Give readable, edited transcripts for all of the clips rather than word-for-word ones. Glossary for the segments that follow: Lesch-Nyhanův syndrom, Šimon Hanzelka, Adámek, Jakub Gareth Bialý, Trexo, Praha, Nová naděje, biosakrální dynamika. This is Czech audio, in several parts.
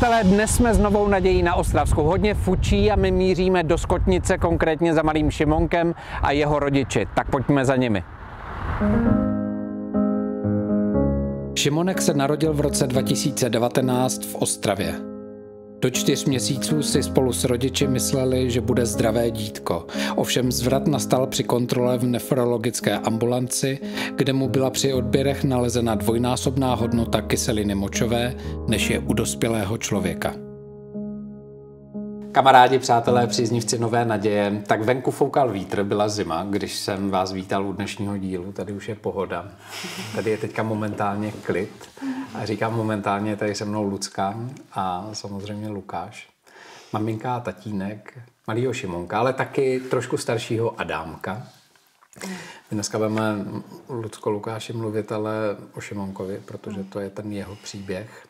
Přátelé, dnes jsme s novou nadějí na Ostravsku. Hodně fučí a my míříme do Skotnice, konkrétně za malým Šimonkem a jeho rodiči. Tak pojďme za nimi. Šimonek se narodil v roce 2019 v Ostravě. Do 4 měsíců si spolu s rodiči mysleli, že bude zdravé dítko. Ovšem zvrat nastal při kontrole v nefrologické ambulanci, kde mu byla při odběrech nalezena dvojnásobná hodnota kyseliny močové, než je u dospělého člověka. Kamarádi, přátelé, příznivci Nové naděje, tak venku foukal vítr, byla zima, když jsem vás vítal u dnešního dílu, tady už je pohoda. Tady je teďka momentálně klid a říkám momentálně, tady se mnou Lucka a samozřejmě Lukáš, maminka a tatínek, malýho Šimonka, ale taky trošku staršího Adámka. My dneska budeme, Lucko, Lukáši, mluvit ale o Šimonkovi, protože to je ten jeho příběh.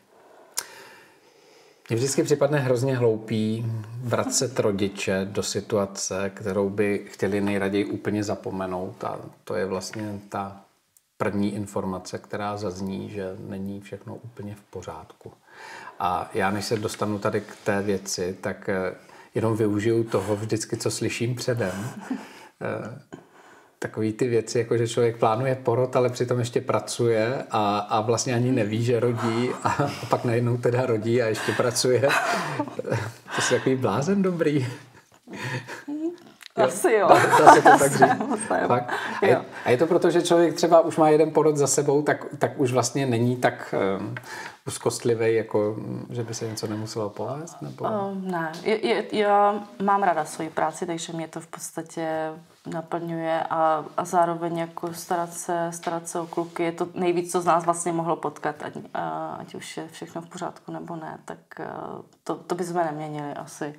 Mně vždycky připadne hrozně hloupý vracet rodiče do situace, kterou by chtěli nejraději úplně zapomenout. A to je vlastně ta první informace, která zazní, že není všechno úplně v pořádku. A já, než se dostanu tady k té věci, tak jenom využiju toho vždycky, co slyším předem. Takový ty věci, jako že člověk plánuje porod, ale přitom ještě pracuje a vlastně ani neví, že rodí a pak najednou teda rodí a ještě pracuje. To je takový blázen dobrý. Asi jo. Dá se to tak říct. A je to proto, že člověk třeba už má jeden porod za sebou, tak už vlastně není tak úzkostlivý, jako že by se něco nemuselo povést? Nebo... Ne. Já mám ráda svoji práci, takže mě to v podstatě naplňuje a zároveň jako starat se o kluky je to nejvíc, co z nás vlastně mohlo potkat, ať už je všechno v pořádku nebo ne, tak to bychom neměnili asi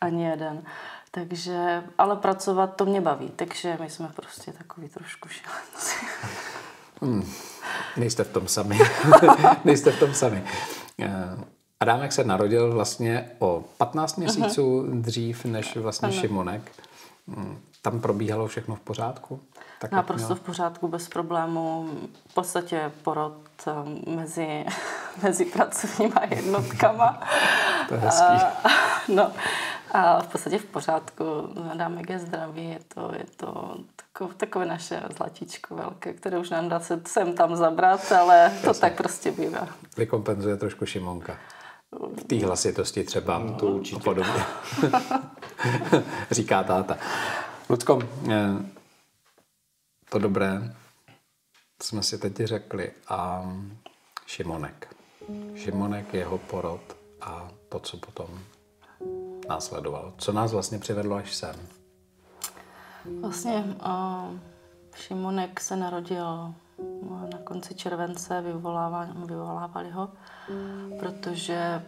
ani jeden. Takže, ale pracovat to mě baví, takže my jsme prostě takový trošku šilenci. Nejste v tom sami. Nejste v tom sami. Adámek se narodil vlastně o 15 měsíců dřív než vlastně Šimonek. Tam probíhalo všechno v pořádku? Tak naprosto v pořádku, bez problémů. V podstatě porod mezi pracovníma jednotkama. To je hezký. A v podstatě v pořádku. Adámek je zdravý, je to takové naše zlatíčko velké, které už nám dá se sem tam zabrat, ale to jasně. Tak prostě bývá. Vykompenzuje trošku Šimonka. V té hlasitosti třeba to určitě. Podobně. Říká táta. Lucko, to dobré jsme si teď řekli. A Šimonek, jeho porod a to, co potom následovalo. Co nás vlastně přivedlo až sem? Vlastně Šimonek se narodil na konci července, vyvolávali ho, protože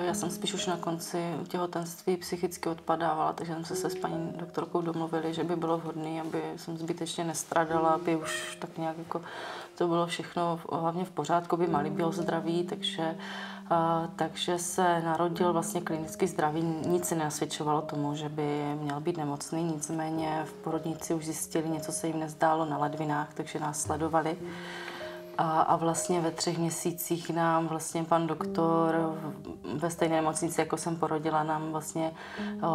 já jsem spíš už na konci těhotenství psychicky odpadávala, takže jsem se s paní doktorkou domluvili, že by bylo vhodné, aby jsem zbytečně nestradala, aby už tak nějak jako to bylo všechno hlavně v pořádku, by malý byl zdravý, takže se narodil vlastně klinicky zdravý, nic se nenasvědčovalo tomu, že by měl být nemocný, nicméně v porodnici už zjistili, něco se jim nezdálo na ledvinách, takže nás sledovali. A vlastně ve 3 měsících nám vlastně pan doktor ve stejné nemocnici, jako jsem porodila, nám vlastně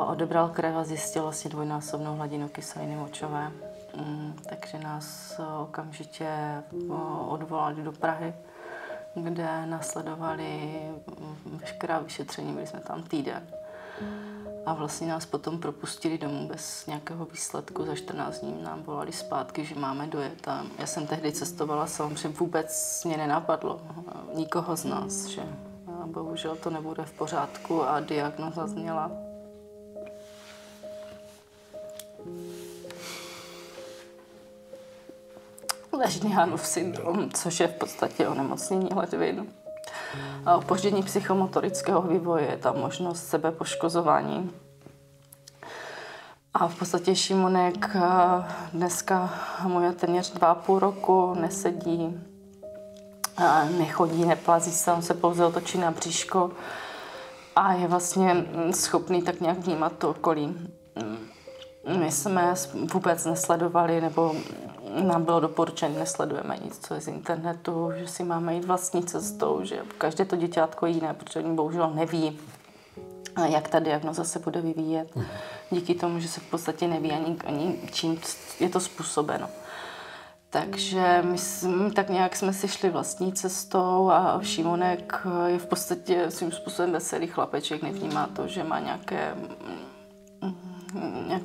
odebral krev a zjistil vlastně dvojnásobnou hladinu kyseliny močové. Takže nás okamžitě odvolali do Prahy, kde nasledovali veškerá vyšetření, byli jsme tam týden. A vlastně nás potom propustili domů bez nějakého výsledku. Za 14 dní nám volali zpátky, že máme dojet. A já jsem tehdy cestovala sama, že vůbec mě nenapadlo nikoho z nás, že bohužel to nebude v pořádku a diagnoza zněla. Lesch-Nyhanův syndrom, což je v podstatě onemocnění ledvin. Opoždění psychomotorického vývoje, je tam možnost sebepoškozování. A v podstatě Šimonek dneska mu je téměř 2,5 roku, nesedí, nechodí, neplazí se, on se pouze otočí na bříško a je vlastně schopný tak nějak vnímat to okolí. My jsme vůbec nesledovali nebo nám bylo doporučeno, nesledujeme nic, co je z internetu, že si máme jít vlastní cestou, že každé to děťátko jiné, protože oni bohužel neví, jak ta diagnoza se bude vyvíjet, díky tomu, že se v podstatě neví ani čím je to způsobeno. Takže my tak nějak jsme si šli vlastní cestou a Šimonek je v podstatě svým způsobem veselý chlapeček, nevnímá to, že má nějaké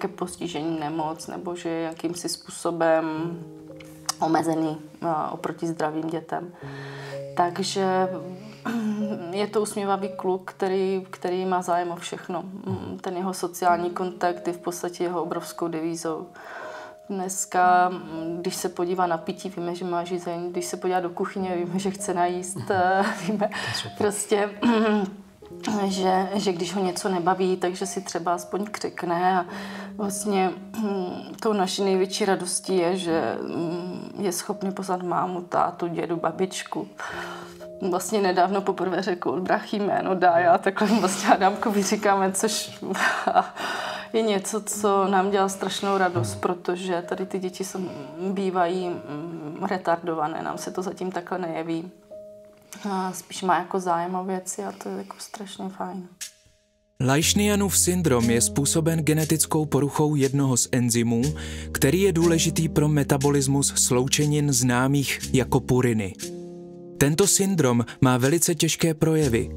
postižení, nemoc, nebo že je jakýmsi způsobem omezený oproti zdravým dětem. Takže je to usměvavý kluk, který má zájem o všechno. Ten jeho sociální kontakt je v podstatě jeho obrovskou devízou. Dneska, když se podívá na pití, víme, že má žízeň, když se podívá do kuchyně, víme, že chce najíst, víme prostě, že když ho něco nebaví, takže si třeba aspoň křikne. A vlastně tou naší největší radostí je, že je schopný pozvat mámu, tátu, dědu, babičku. Vlastně nedávno poprvé řekl brachy jméno Dája, takhle vlastně Adámkovi říkáme, což je něco, co nám dělá strašnou radost, protože tady ty děti bývají retardované, nám se to zatím takhle nejeví. A spíš má jako zájem o věci a to je jako strašně fajn. Lesch-Nyhanův syndrom je způsoben genetickou poruchou jednoho z enzymů, který je důležitý pro metabolismus sloučenin známých jako puriny. Tento syndrom má velice těžké projevy.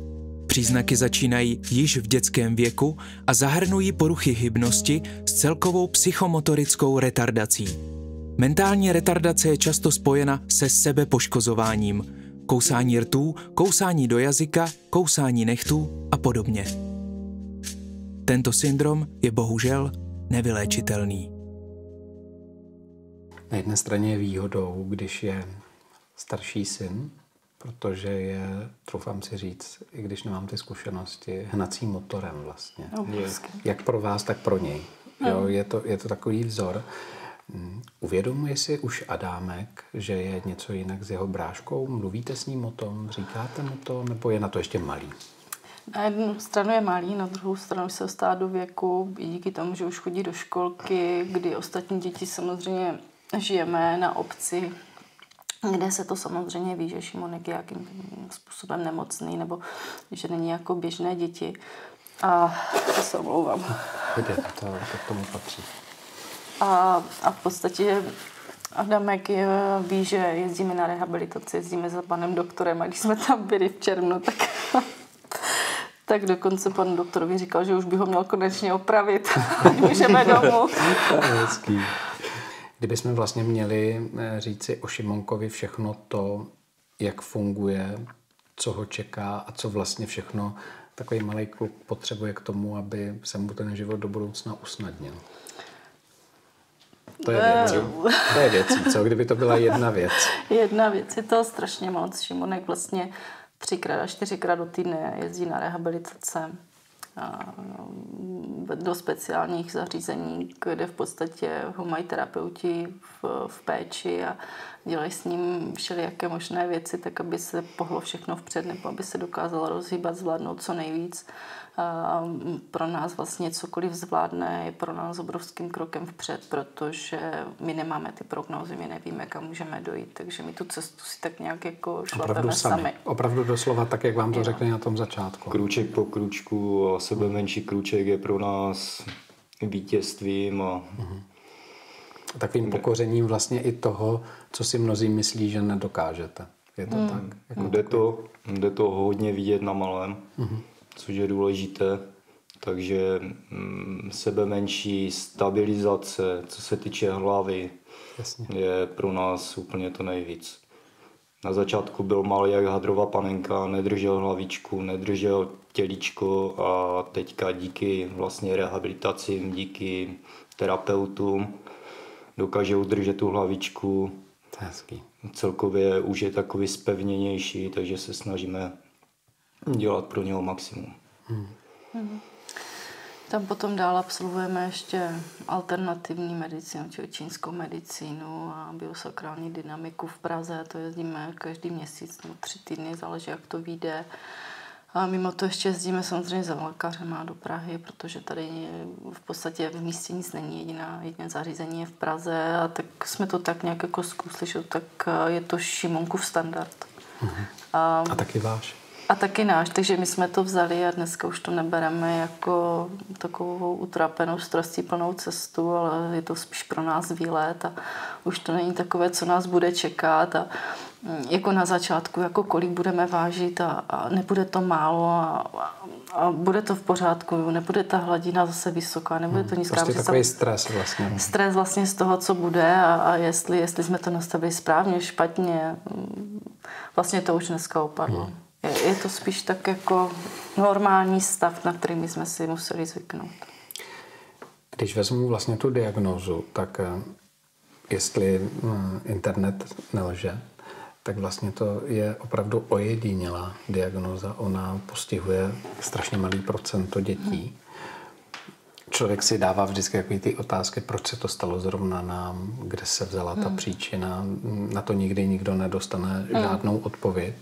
Příznaky začínají již v dětském věku a zahrnují poruchy hybnosti s celkovou psychomotorickou retardací. Mentální retardace je často spojena se sebepoškozováním, kousání rtů, kousání do jazyka, kousání nechtů a podobně. Tento syndrom je bohužel nevyléčitelný. Na jedné straně je výhodou, když je starší syn, protože je, troufám si říct, i když nemám ty zkušenosti, hnacím motorem vlastně. Jak pro vás, tak pro něj. Jo, je to takový vzor. Uvědomuje si už Adámek, že je něco jinak s jeho bráškou? Mluvíte s ním o tom? Říkáte mu to? Nebo je na to ještě malý? Na jednu stranu je malý, na druhou stranu se dostává do věku, i díky tomu, že už chodí do školky, kdy ostatní děti samozřejmě žijeme na obci, kde se to samozřejmě ví, že Šimonek je nějakým způsobem nemocný nebo že není jako běžné děti. A to se omlouvám. To k tomu patří. A v podstatě Adamek ví, že jezdíme na rehabilitaci, jezdíme za panem doktorem a když jsme tam byli v červnu, tak dokonce pan doktorovi říkal, že už by ho měl konečně opravit. Můžeme domů. Kdybychom vlastně měli říci o Šimonkovi všechno to, jak funguje, co ho čeká a co vlastně všechno takový malý kluk potřebuje k tomu, aby se mu ten život do budoucna usnadnil. To je věcí, co? Kdyby to byla jedna věc. Jedna věc, je to strašně moc. Šimonek vlastně 3×a 4× do týdne jezdí na rehabilitace do speciálních zařízení, kde v podstatě ho mají terapeuti v péči a dělají s ním všelijaké možné věci, tak aby se pohlo všechno vpřed, nebo aby se dokázalo rozhýbat, zvládnout co nejvíc. A pro nás vlastně cokoliv zvládne je pro nás obrovským krokem vpřed, protože my nemáme ty prognózy, my nevíme, kam můžeme dojít, takže my tu cestu si tak nějak jako šlapeme sami. Opravdu doslova tak, jak vám to řekli na tom začátku. Krůček po krůčku a sebe menší krůček je pro nás vítězstvím a takovým pokořením vlastně i toho, co si mnozí myslí, že nedokážete. Je to tak? Jako jde to hodně vidět na malém. Což je důležité, takže sebe menší stabilizace, co se týče hlavy, je pro nás úplně to nejvíc. Na začátku byl malý jak hadrova panenka, nedržel hlavičku, nedržel těličko a teďka díky vlastně rehabilitacím, díky terapeutům dokáže udržet tu hlavičku. Hezký. Celkově už je takový spevněnější, takže se snažíme dělat pro něho maximum. Tam potom dál absolvujeme ještě alternativní medicínu, či čínskou medicínu a biosakrální dynamiku v Praze. To jezdíme každý měsíc, 3 týdny, záleží, jak to vyjde. A mimo to ještě jezdíme samozřejmě za lékařem do Prahy, protože tady v podstatě v místě nic není, jediné zařízení je v Praze, a tak jsme to tak nějak jako zkusili, že tak je to Šimonkův standard. Mhm. A taky váš? A taky náš, takže my jsme to vzali a dneska už to nebereme jako takovou utrápenou strastí plnou cestu, ale je to spíš pro nás výlet a už to není takové, co nás bude čekat a jako na začátku, jako kolik budeme vážit a nebude to málo a bude to v pořádku, nebude ta hladina zase vysoká, nebude to nízká. Prostě takový stres vlastně. Stres vlastně z toho, co bude a jestli jsme to nastavili správně, špatně, vlastně to už dneska opadlo. Hmm. Je to spíš tak jako normální stav, na který jsme si museli zvyknout. Když vezmu vlastně tu diagnózu, tak jestli internet nelže, tak vlastně to je opravdu ojedinělá diagnóza. Ona postihuje strašně malý procento dětí. Člověk si dává vždycky takové ty otázky, proč se to stalo zrovna nám, kde se vzala ta příčina. Na to nikdy nikdo nedostane žádnou odpověď.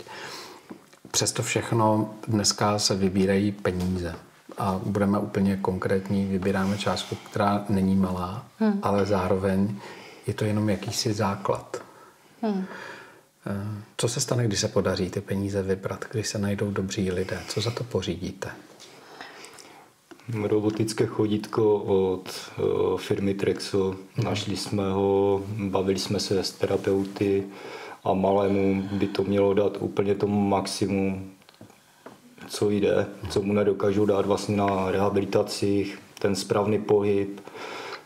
Přesto všechno dneska se vybírají peníze a budeme úplně konkrétní, vybíráme částku, která není malá, ale zároveň je to jenom jakýsi základ. Co se stane, když se podaří ty peníze vybrat, když se najdou dobří lidé? Co za to pořídíte? Robotické chodítko od firmy Trexo. Našli jsme ho, bavili jsme se s terapeuty, a malému by to mělo dát úplně tomu maximum, co jde, co mu nedokážou dát vlastně na rehabilitacích, ten správný pohyb,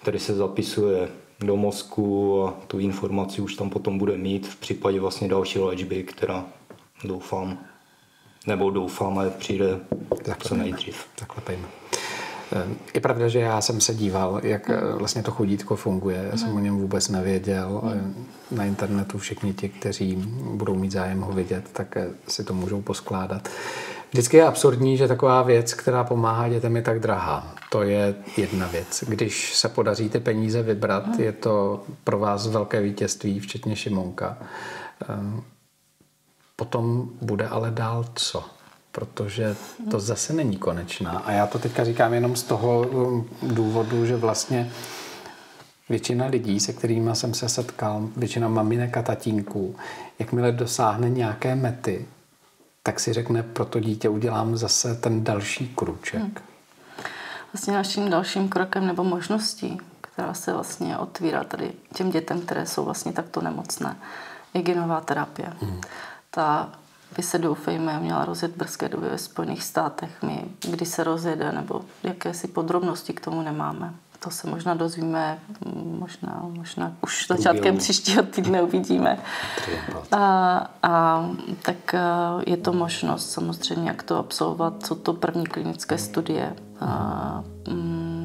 který se zapisuje do mozku a tu informaci už tam potom bude mít v případě vlastně další léčby, která doufáme, přijde co nejdřív. Zaklepejme. Je pravda, že já jsem se díval, jak vlastně to chodítko funguje. Já jsem o něm vůbec nevěděl. Na internetu všichni ti, kteří budou mít zájem ho vidět, tak si to můžou poskládat. Vždycky je absurdní, že taková věc, která pomáhá dětem, je tak drahá. To je jedna věc. Když se podaří ty peníze vybrat, je to pro vás velké vítězství, včetně Šimonka. Potom bude ale dál co? Protože to zase není konečná. A já to teďka říkám jenom z toho důvodu, že vlastně většina lidí, se kterými jsem se setkal, většina maminek a tatínků, jakmile dosáhne nějaké mety, tak si řekne, pro to dítě udělám zase ten další kruček. Vlastně naším dalším krokem nebo možností, která se vlastně otvírá tady těm dětem, které jsou vlastně takto nemocné, je genová terapie. Ta by se, doufejme, měla rozjet v brzké době ve Spojených státech. My, kdy se rozjede, nebo jakési podrobnosti k tomu nemáme. To se možná dozvíme, možná už začátkem příštího týdne uvidíme. Tak je to možnost samozřejmě, jak to absolvovat. Jsou to první klinické studie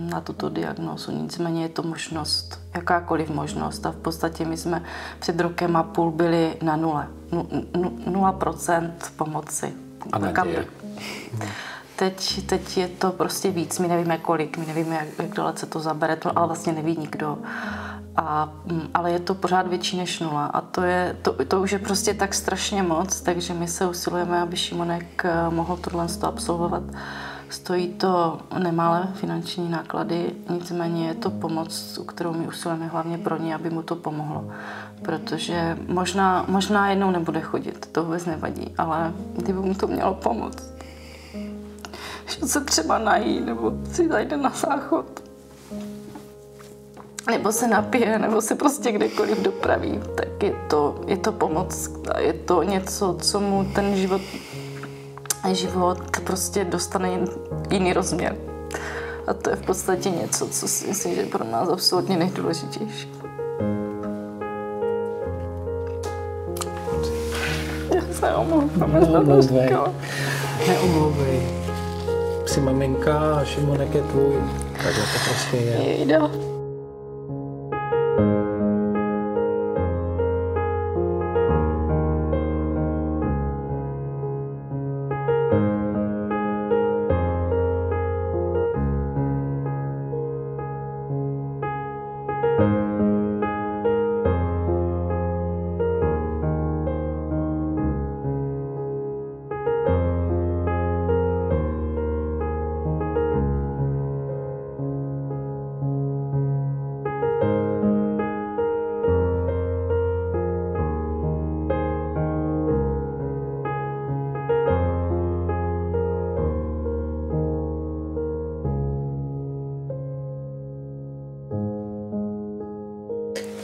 na tuto diagnózu. Nicméně je to možnost, jakákoliv možnost. A v podstatě my jsme před rokem a půl byli na nule. 0% pomoci. A naděje. Teď je to prostě víc. My nevíme kolik, my nevíme, jak dalece to zabere, to ale vlastně neví nikdo. Ale je to pořád větší než nula. A to už je prostě tak strašně moc, takže my se usilujeme, aby Šimonek mohl tohle absolvovat. Stojí to nemalé finanční náklady, nicméně je to pomoc, kterou my usilujeme hlavně pro ně, aby mu to pomohlo. Protože možná jednou nebude chodit, to vůbec nevadí, ale kdyby mu to mělo pomoct. Že se třeba nají, nebo si zajde na záchod, nebo se napije, nebo se prostě kdekoliv dopraví, tak je to pomoc, je to něco, co mu ten život prostě dostane jiný rozměr. A to je v podstatě něco, co si myslím, že je pro nás absolutně nejdůležitější. Já se omlouvám, až na to říkala. Neomlouvej. Jsi maminka a Šimonek je tvůj. Tak to prostě je. Jde.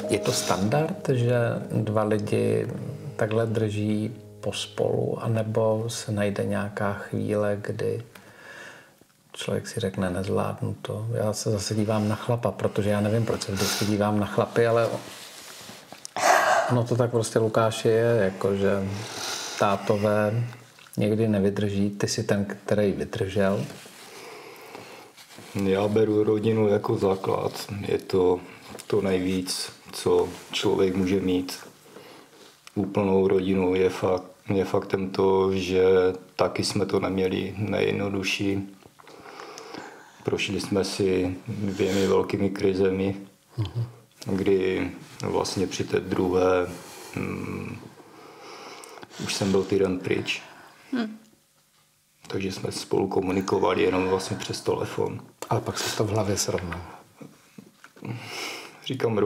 Je to standard, že dva lidi takhle drží pospolu, anebo se najde nějaká chvíle, kdy člověk si řekne, nezvládnu to. Já se zase dívám na chlapa, protože já nevím, proč se vždycky dívám na chlapy, ale ono to tak prostě, Lukáši, je, jakože tátové někdy nevydrží, ty jsi ten, který vydržel. Já beru rodinu jako základ. Je to to nejvíc, co člověk může mít. Úplnou rodinu je faktem to, že taky jsme to neměli nejjednodušší. Prošli jsme si dvěmi velkými krizemi, kdy vlastně při té druhé už jsem byl týden pryč. Takže jsme spolu komunikovali jenom vlastně přes telefon. Ale pak se to v hlavě srovnalo. Říkám,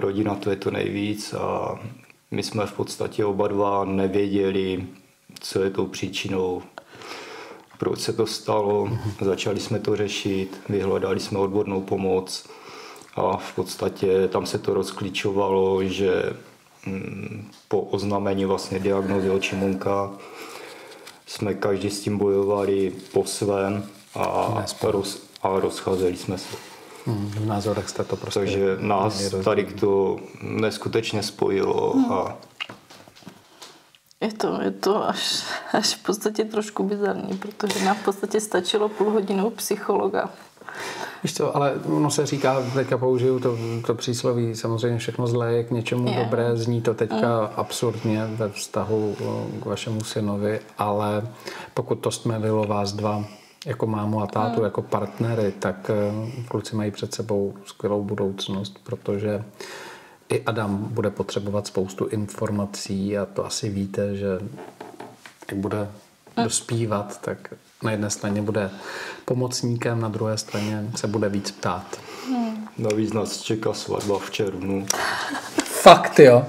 rodina to je to nejvíc a my jsme v podstatě oba dva nevěděli, co je tou příčinou, proč se to stalo. Začali jsme to řešit, vyhledali jsme odbornou pomoc a v podstatě tam se to rozklíčovalo, že po oznámení vlastně diagnózy očimunka jsme každý s tím bojovali po svém a rozcházeli jsme se. V názorech jste to prostě... Takže nás tady to neskutečně spojilo. A... Je to až v podstatě trošku bizarní, protože nám v podstatě stačilo půl hodinou psychologa. Ještě, ale ono se říká, teďka použiju to přísloví, samozřejmě všechno zlé je k něčemu dobré, zní to teďka absurdně ve vztahu k vašemu synovi, ale pokud to stmelilo vás dva, jako mámu a tátu, jako partnery, tak kluci mají před sebou skvělou budoucnost, protože i Adam bude potřebovat spoustu informací a to asi víte, že jak bude dospívat, tak na jedné straně bude pomocníkem, na druhé straně se bude víc ptát. Navíc nás čeká svatba v červnu. Fakt, jo.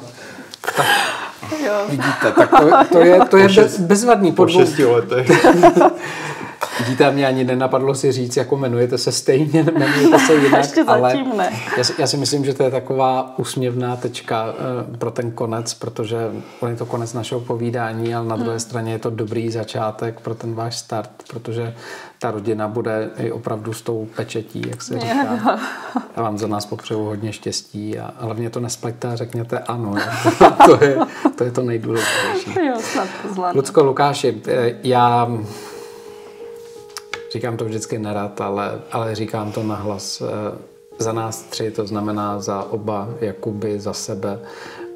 Tak, jo. Vidíte, tak to je bezvadný podvůd. Po 6 letech. Vidíte, mě ani nenapadlo si říct, jako jmenujete se stejně, jmenujete se jinak, ale já si myslím, že to je taková úsměvná tečka pro ten konec, protože on je to konec našeho povídání, ale na druhé straně je to dobrý začátek pro ten váš start, protože ta rodina bude i opravdu s tou pečetí, jak se říká. Já vám za nás popřeju hodně štěstí a hlavně to nespleťte a řekněte ano. To je to nejdůležitější. Jo, snad to zvládne. Lucko, Lukáši, já... Říkám to vždycky nerad, ale říkám to nahlas. Za nás tři, to znamená za oba, Jakuby, za sebe,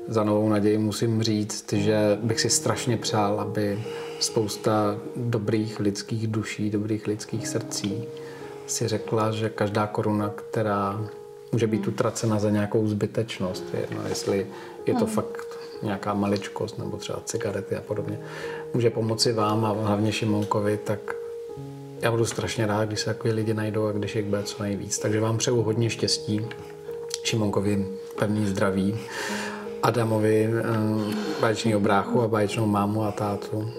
za Novou naději musím říct, že bych si strašně přál, aby spousta dobrých lidských duší, dobrých lidských srdcí si řekla, že každá koruna, která může být utracena za nějakou zbytečnost, jedno, jestli je to fakt nějaká maličkost nebo třeba cigarety a podobně, může pomoci vám a hlavně Šimonkovi, tak já budu strašně rád, když se takové lidi najdou a když jich bude co nejvíc. Takže vám přeju hodně štěstí. Šimonkovi pevný zdraví. Adamovi báječnýho bráchu a báječnou mámu a tátu.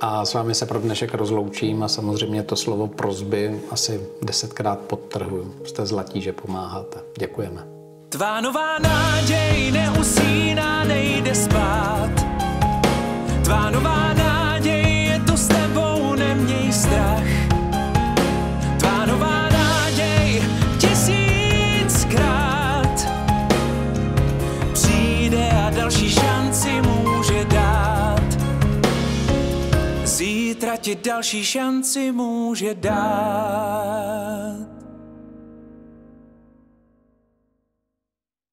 A s vámi se pro dnešek rozloučím a samozřejmě to slovo prosby asi 10krát podtrhuju. Jste zlatí, že pomáháte. Děkujeme. Tvá nová náděj neusíná, nejde spát. Tvá nová náděj je to s tebou, neměj strach. Nová náděj 1000krát přijde a další šanci může dát. Zítra ti další šanci může dát.